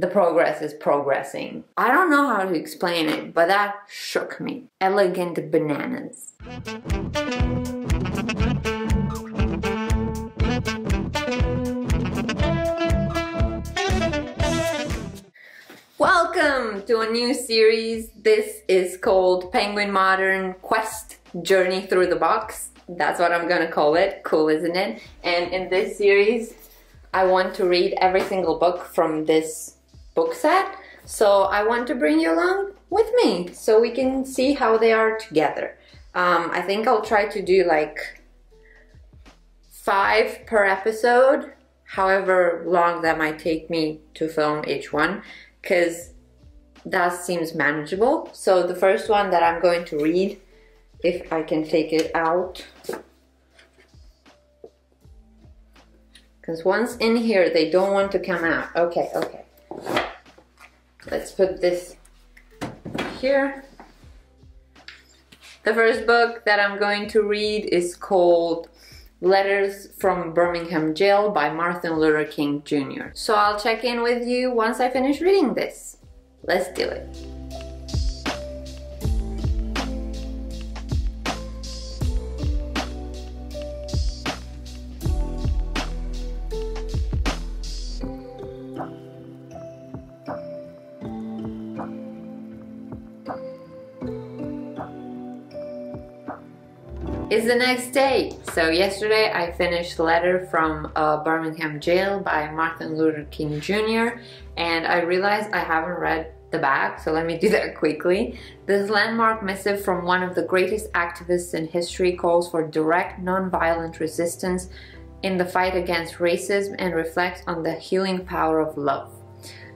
the progress is progressing. I don't know how to explain it, but that shook me. Elegant bananas. Welcome to a new series. This is called Penguin Modern Quest: Journey Through the Box. That's what I'm gonna call it. Cool, isn't it? And in this series, I want to read every single book from this book set. So I want to bring you along with me so we can see how they are together. I think I'll try to do like 5 per episode, however long that might take me to film each one, because that seems manageable. So the first one that I'm going to read, if I can take it out, because once in here, they don't want to come out. Okay, okay. Let's put this here. The first book that I'm going to read is called Letters from Birmingham Jail by Martin Luther King Jr. So I'll check in with you once I finish reading this. Let's do it. It's the next day. So yesterday I finished Letter from Birmingham Jail by Martin Luther King Jr. and I realized I haven't read the back, so let me do that quickly. This landmark missive from one of the greatest activists in history calls for direct, non-violent resistance in the fight against racism and reflects on the healing power of love.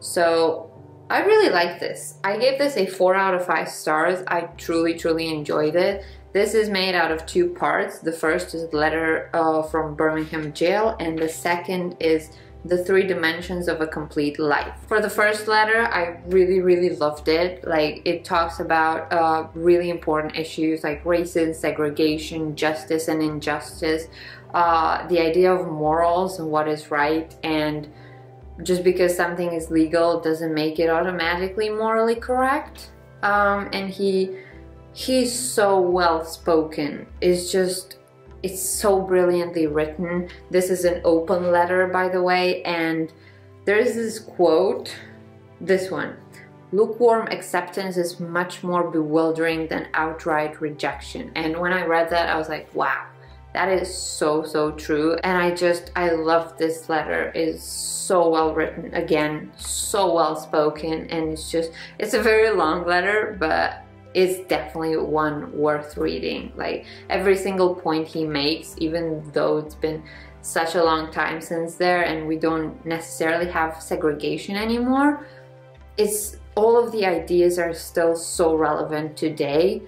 So I really like this. I gave this a 4 out of 5 stars. I truly enjoyed it. This is made out of 2 parts. The first is the letter from Birmingham Jail, and the second is the 3 dimensions of a complete life. For the first letter, I really loved it. Like, it talks about really important issues like racism, segregation, justice and injustice, the idea of morals and what is right, and just because something is legal doesn't make it automatically morally correct. And he's so well spoken. It's just, it's so brilliantly written. This is an open letter, by the way, and there's this quote, this one: "Lukewarm acceptance is much more bewildering than outright rejection." And when I read that, I was like, wow, that is so true. And I love this letter. It's so well written, again, so well spoken, and it's just, it's a very long letter, but it's definitely one worth reading. Like, every single point he makes, even though it's been such a long time since there and we don't necessarily have segregation anymore, it's all of the ideas are still so relevant today,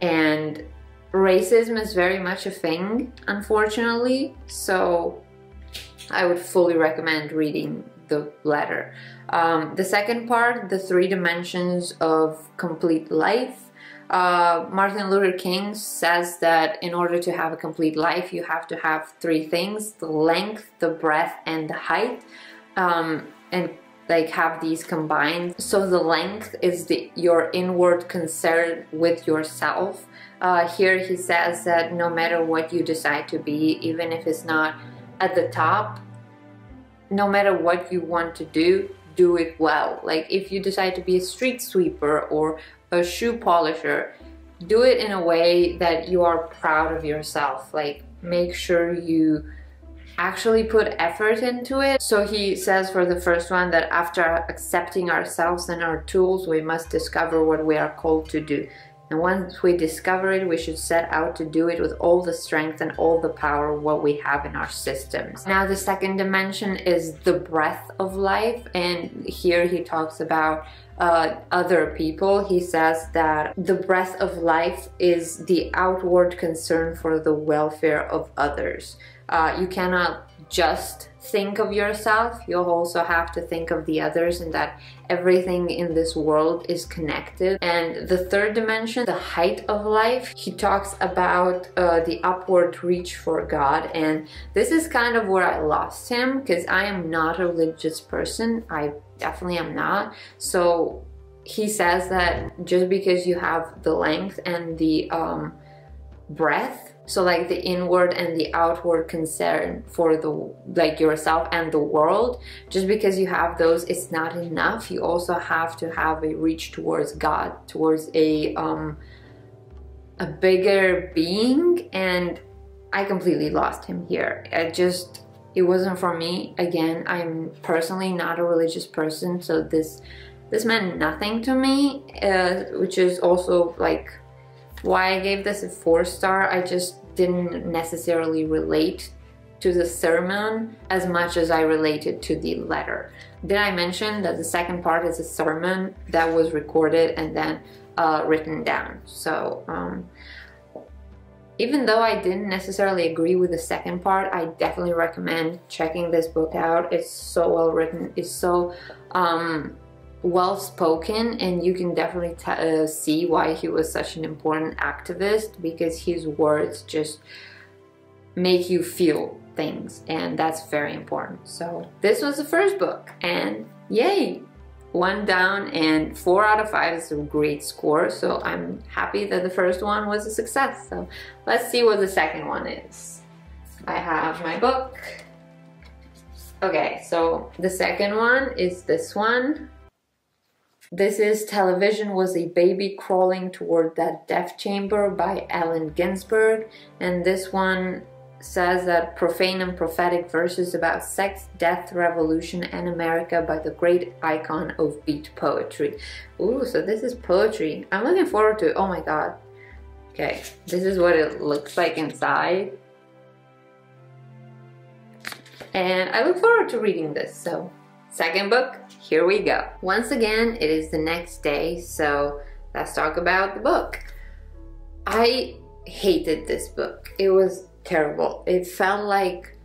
and racism is very much a thing, unfortunately. So I would fully recommend reading the letter. The second part, the 3 dimensions of complete life, Martin Luther King says that in order to have a complete life, you have to have 3 things: the length, the breadth, and the height, and like have these combined. So the length is your inward concern with yourself. Here he says that no matter what you decide to be, even if it's not at the top, no matter what you want to do, do it well. Like, if you decide to be a street sweeper or a shoe polisher, do it in a way that you are proud of yourself. Like, make sure you actually put effort into it. So he says for the first one that after accepting ourselves and our tools, we must discover what we are called to do. And once we discover it, we should set out to do it with all the strength and all the power what we have in our systems. Now the second dimension is the breadth of life, and here he talks about other people. He says that the breadth of life is the outward concern for the welfare of others. You cannot just think of yourself, you'll also have to think of the others, and that everything in this world is connected. And the third dimension, the height of life, he talks about the upward reach for God, and this is kind of where I lost him, because I am not a religious person. I definitely am not. So he says that just because you have the length and the breadth, so like the inward and the outward concern for the yourself and the world, just because you have those, it's not enough. You also have to have a reach towards God, towards a bigger being. And I completely lost him here. It wasn't for me. Again, I'm personally not a religious person, so this meant nothing to me, which is also like why I gave this a 4-star. I just didn't necessarily relate to the sermon as much as I related to the letter. Did I mention that the second part is a sermon that was recorded and then written down? So even though I didn't necessarily agree with the second part, I definitely recommend checking this book out. It's so well written, it's so well spoken, and you can definitely see why he was such an important activist, because his words just make you feel things, and that's very important. So this was the first book, and yay, 1 down, and 4 out of 5 is a great score. So I'm happy that the first one was a success. So let's see what the second one is. I have my book. Okay, so the second one is this one. This is Television Was a Baby Crawling Toward That Death Chamber by Allen Ginsberg, and this one says that profane and prophetic verses about sex, death, revolution, and America by the great icon of beat poetry. Ooh, so this is poetry. I'm looking forward to it. Oh my god. Okay, this is what it looks like inside, and I look forward to reading this. So second book, here we go. Once again, it is the next day, so let's talk about the book. I hated this book. It was terrible. It felt like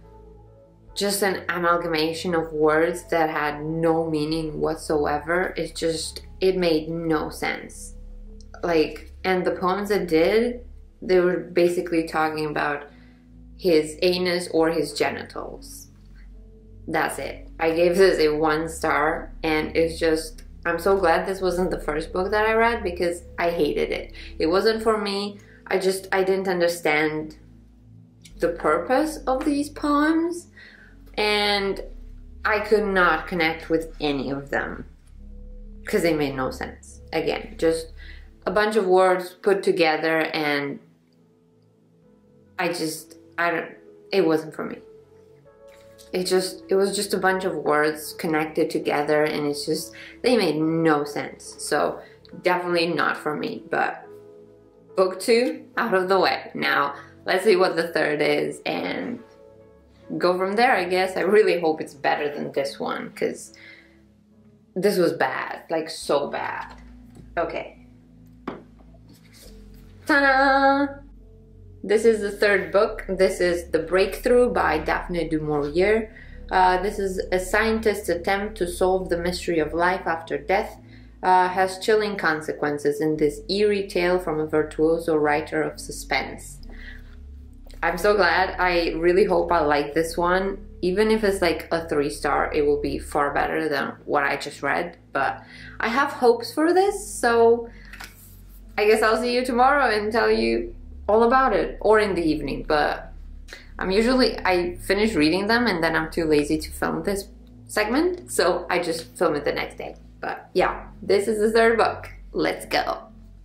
just an amalgamation of words that had no meaning whatsoever. It made no sense. And the poems that did, they were basically talking about his anus or his genitals. That's it. I gave this a 1 star, and it's just, I'm so glad this wasn't the first book that I read, because I hated it. It wasn't for me. I didn't understand the purpose of these poems, and I could not connect with any of them because they made no sense. Again, just a bunch of words put together, and it wasn't for me. It was just a bunch of words connected together, and they made no sense. So definitely not for me, but book 2 out of the way. Now let's see what the third is and go from there, I guess. I really hope it's better than this one, because this was bad, like so bad. Okay. Ta-da! This is the third book. This is The Breakthrough by Daphne du Maurier. This is a scientist's attempt to solve the mystery of life after death. Has chilling consequences in this eerie tale from a virtuoso writer of suspense. I'm so glad. I really hope I like this one. Even if it's like a 3-star, it will be far better than what I just read. But I have hopes for this, so I guess I'll see you tomorrow and tell you all about it, or in the evening. But I finish reading them and then I'm too lazy to film this segment, so I just film it the next day. But yeah, this is the third book. Let's go.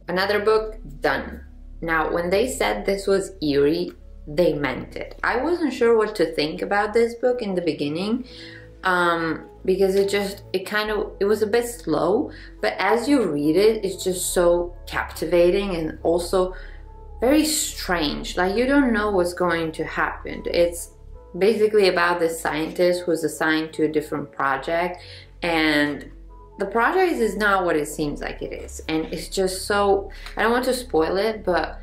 Another book done. Now when they said this was eerie, they meant it. I wasn't sure what to think about this book in the beginning, because it was a bit slow, but as you read it, it's just so captivating and also very strange. Like, you don't know what's going to happen. It's basically about this scientist who's assigned to a different project, and the project is not what it seems like it is. And it's just so, I don't want to spoil it, but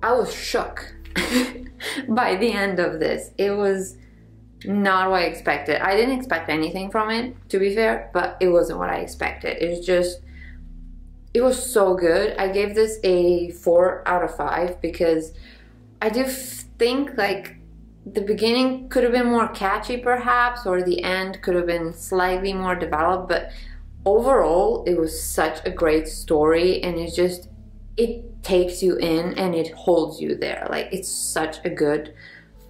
I was shook by the end of this. It was not what I expected. I didn't expect anything from it, to be fair, but it wasn't what I expected. It was just, it was so good. I gave this a 4 out of 5 because I do think like the beginning could have been more catchy perhaps, or the end could have been slightly more developed, but overall it was such a great story, and it just, it takes you in and it holds you there. Like, it's such a good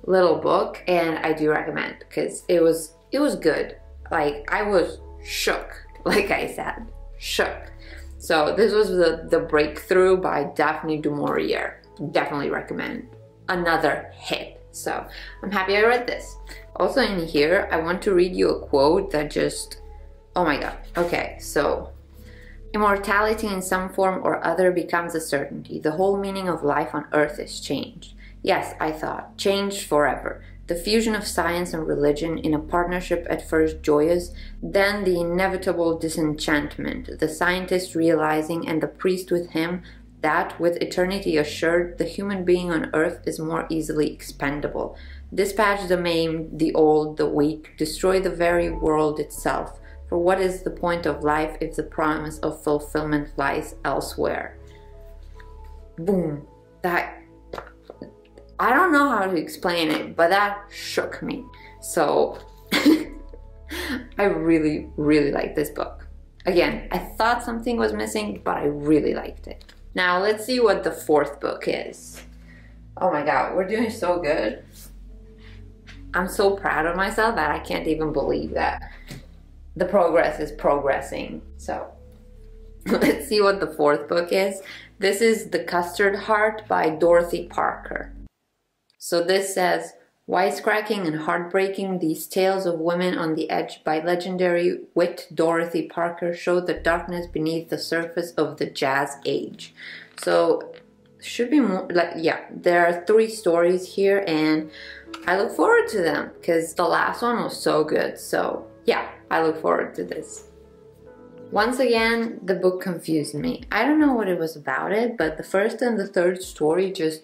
little book, and I do recommend, because it was good. Like, I was shook, like I said, shook. So this was The Breakthrough by Daphne du Maurier. Definitely recommend. Another hit. So I'm happy I read this. Also in here, I want to read you a quote that just, oh my god. Okay, so immortality in some form or other becomes a certainty. The whole meaning of life on earth is changed. Yes, I thought, changed forever. The fusion of science and religion in a partnership at first joyous, then the inevitable disenchantment, the scientist realizing and the priest with him that, with eternity assured, the human being on earth is more easily expendable. Dispatch the maimed, the old, the weak, destroy the very world itself. For what is the point of life if the promise of fulfillment lies elsewhere? Boom. That, I don't know how to explain it, but that shook me. So I really, really like this book. Again, I thought something was missing, but I really liked it. Now let's see what the fourth book is. Oh my god, we're doing so good. I'm so proud of myself that I can't even believe that the progress is progressing. So let's see what the fourth book is. This is The Custard Heart by Dorothy Parker. So this says, wisecracking and heartbreaking, these tales of women on the edge by legendary wit Dorothy Parker show the darkness beneath the surface of the jazz age. So should be more like, yeah, there are 3 stories here, and I look forward to them because the last one was so good. So yeah, I look forward to this. Once again, the book confused me. I don't know what it was about it, but the first and the third story just,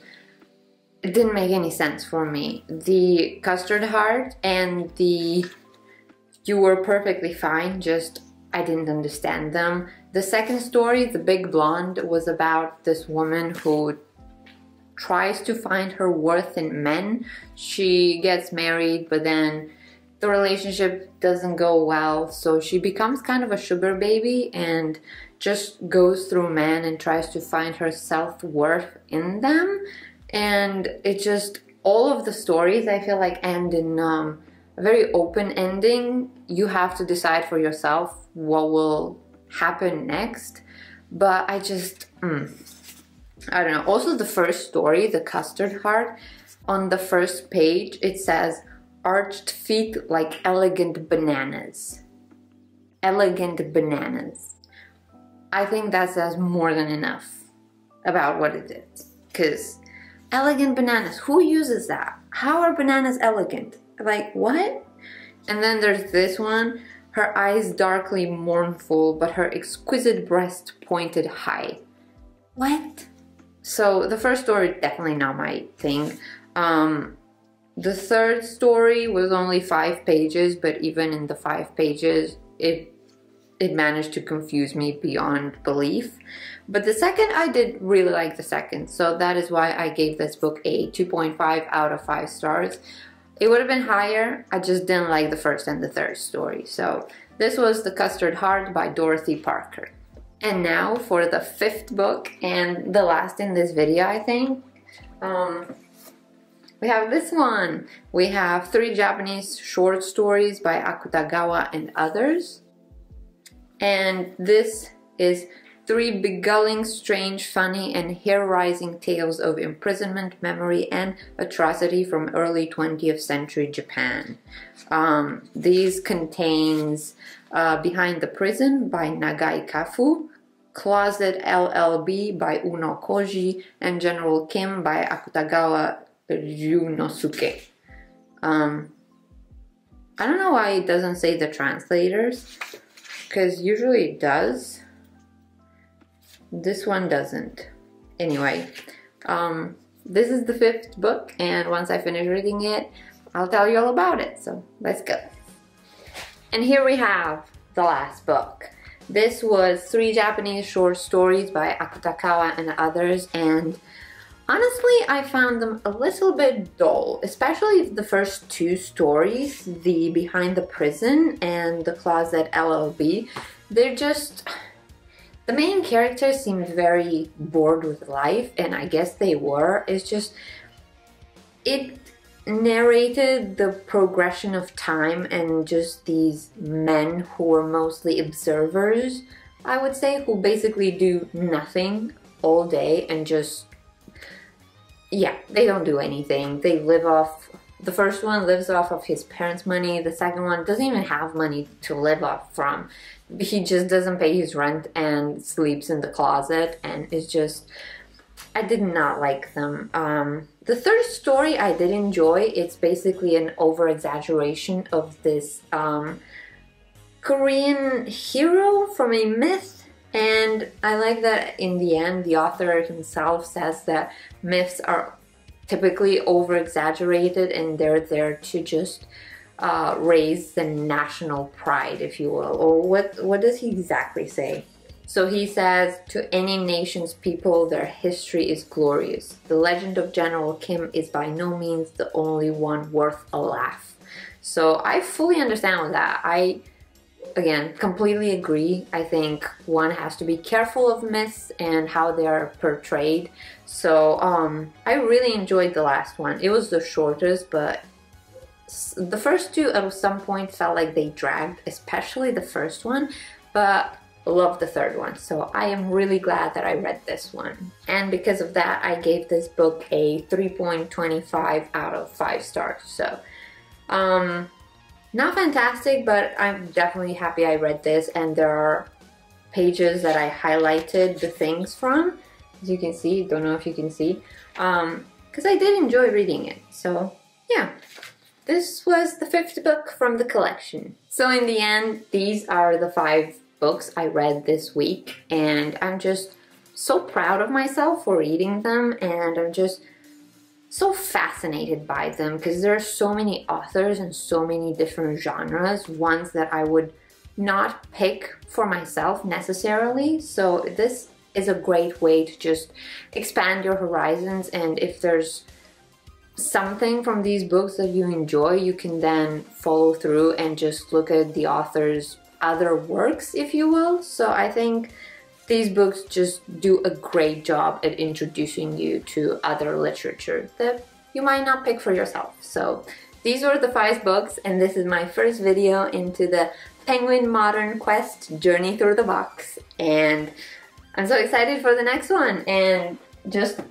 it didn't make any sense for me. The Custard Heart and the You Were Perfectly Fine, just, I didn't understand them. The second story, The Big Blonde, was about this woman who tries to find her worth in men. She gets married, but then the relationship doesn't go well, so she becomes kind of a sugar baby and just goes through men and tries to find her self-worth in them. And it just, all of the stories I feel like end in a very open ending. You have to decide for yourself what will happen next. But I just, I don't know. Also the first story, The Custard Heart, on the first page it says, arched feet like elegant bananas. Elegant bananas. I think that says more than enough about what it is. 'Cause elegant bananas, who uses that? How are bananas elegant? Like, what? And then there's this one, her eyes darkly mournful, but her exquisite breast pointed high. What? So the first story, definitely not my thing. The third story was only 5 pages, but even in the 5 pages, it managed to confuse me beyond belief. But the second, I did really like the second, so that is why I gave this book a 2.5 out of 5 stars. It would have been higher, I just didn't like the first and the third story. So this was The Custard Heart by Dorothy Parker. And now for the 5th book, and the last in this video, I think. We have this one. We have 3 Japanese short stories by Akutagawa and others. And this is 3 beguiling, strange, funny, and hair-raising tales of imprisonment, memory, and atrocity from early 20th century Japan. These contains Behind the Prison by Nagai Kafu, Closet LLB by Uno Koji, and General Kim by Akutagawa Ryunosuke. I don't know why it doesn't say the translators, because usually it does. This one doesn't. Anyway, this is the 5th book, and once I finish reading it, I'll tell you all about it, so let's go. And here we have the last book. This was 3 Japanese short stories by Akutagawa and others, and honestly, I found them a little bit dull, especially the first 2 stories, the Behind the Prison and the Closet LLB. They're just... the main characters seemed very bored with life, and I guess they were. It's just... it narrated the progression of time and just these men who were mostly observers, I would say, who basically do nothing all day and just... yeah, they don't do anything. They live off... the first one lives off of his parents' money. The second one doesn't even have money to live off from. He just doesn't pay his rent and sleeps in the closet, and it's just... I did not like them. The third story I did enjoy. It's basically an over-exaggeration of this Korean hero from a myth. And I like that in the end, the author himself says that myths are typically over-exaggerated and they're there to just raise the national pride, if you will. Or what does he exactly say? So he says, to any nation's people, their history is glorious. The legend of General Kim is by no means the only one worth a laugh. So I fully understand with that. Again, completely agree. I think one has to be careful of myths and how they are portrayed. So I really enjoyed the last one. It was the shortest, but the first 2 at some point felt like they dragged, especially the first one, but loved the third one. So I am really glad that I read this one. And because of that, I gave this book a 3.25 out of 5 stars. So not fantastic, but I'm definitely happy I read this, and there are pages that I highlighted the things from, as you can see. Don't know if you can see, because I did enjoy reading it. So yeah, this was the 5th book from the collection. So in the end, these are the 5 books I read this week, and I'm just so proud of myself for reading them, and I'm just so fascinated by them because there are so many authors and so many different genres, ones that I would not pick for myself necessarily. So this is a great way to just expand your horizons, and if there's something from these books that you enjoy, you can then follow through and just look at the author's other works, if you will. So I think these books just do a great job at introducing you to other literature that you might not pick for yourself. So these were the 5 books, and this is my first video into the Penguin Modern Quest Journey Through the Box. And I'm so excited for the next one, and just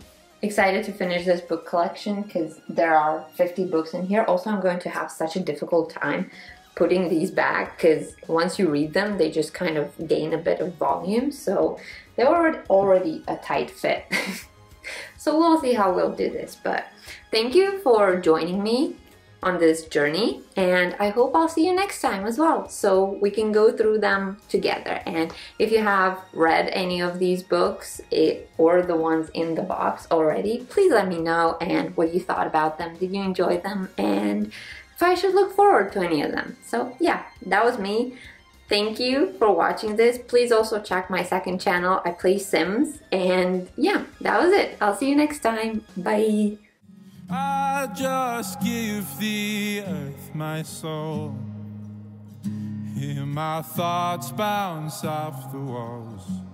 excited to finish this book collection because there are 50 books in here. Also, I'm going to have such a difficult time putting these back because once you read them, they just kind of gain a bit of volume, so they were already a tight fit. So we'll see how we'll do this, but thank you for joining me on this journey, and I hope I'll see you next time as well, so we can go through them together. And if you have read any of these books or the ones in the box already, please let me know and what you thought about them. Did you enjoy them? And if I should look forward to any of them. So yeah, that was me. Thank you for watching this. Please also check my second channel. I play Sims, and yeah, that was it. I'll see you next time. Bye. I just give the earth my soul. Hear my thoughts bounce off the walls.